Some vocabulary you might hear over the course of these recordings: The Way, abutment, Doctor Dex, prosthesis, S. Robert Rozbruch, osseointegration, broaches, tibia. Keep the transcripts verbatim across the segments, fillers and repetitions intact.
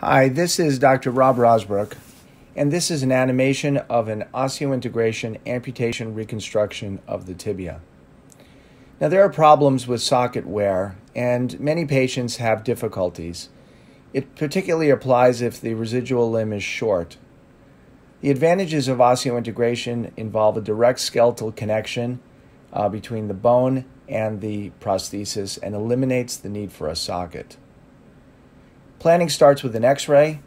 Hi, this is Doctor Rob Rozbruch, and this is an animation of an osseointegration amputation reconstruction of the tibia. Now, there are problems with socket wear, and many patients have difficulties. It particularly applies if the residual limb is short. The advantages of osseointegration involve a direct skeletal connection uh, between the bone and the prosthesis and eliminates the need for a socket. Planning starts with an x-ray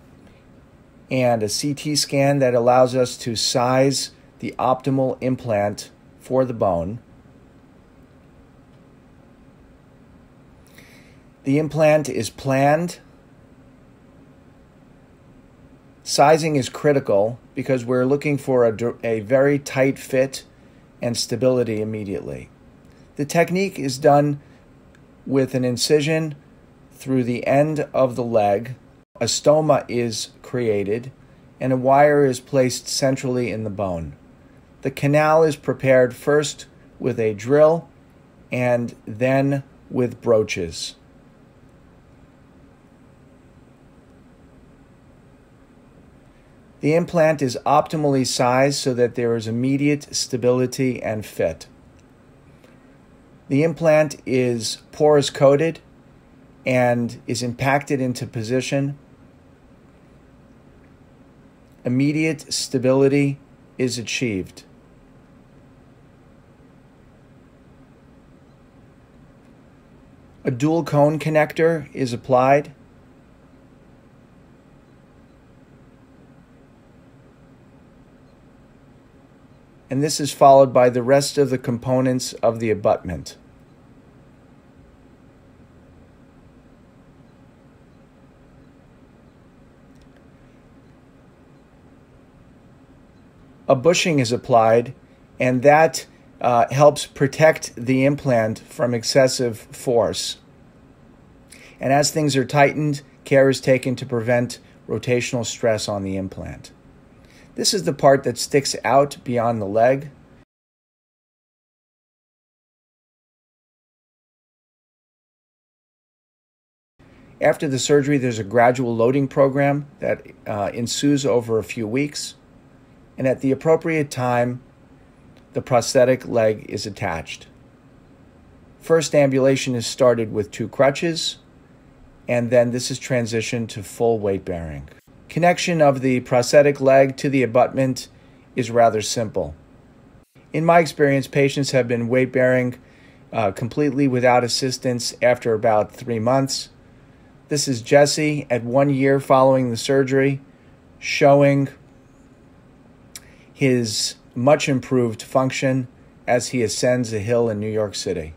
and a C T scan that allows us to size the optimal implant for the bone. The implant is planned. Sizing is critical because we're looking for a, a very tight fit and stability immediately. The technique is done with an incision through the end of the leg, a stoma is created, and a wire is placed centrally in the bone. The canal is prepared first with a drill and then with broaches. The implant is optimally sized so that there is immediate stability and fit. The implant is porous coated and is impacted into position. Immediate stability is achieved. A dual cone connector is applied. And this is followed by the rest of the components of the abutment. A bushing is applied, and that uh, helps protect the implant from excessive force. And as things are tightened, care is taken to prevent rotational stress on the implant. This is the part that sticks out beyond the leg. After the surgery, there's a gradual loading program that uh, ensues over a few weeks. And at the appropriate time, the prosthetic leg is attached. First ambulation is started with two crutches, and then this is transitioned to full weight bearing. Connection of the prosthetic leg to the abutment is rather simple. In my experience, patients have been weight bearing uh, completely without assistance after about three months. This is Jessie at one year following the surgery, showing his much improved function as he ascends a hill in New York City.